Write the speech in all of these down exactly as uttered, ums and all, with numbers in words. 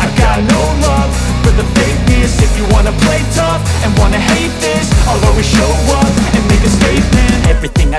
I got no love for the fakeness. If you wanna play tough and wanna hate this, I'll always show up and make a statement. Everything I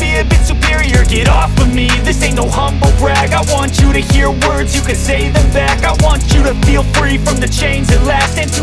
be a bit superior. Get off of me, this ain't no humble brag. I want you to hear words, you can say them back. I want you to feel free from the chains at last. And to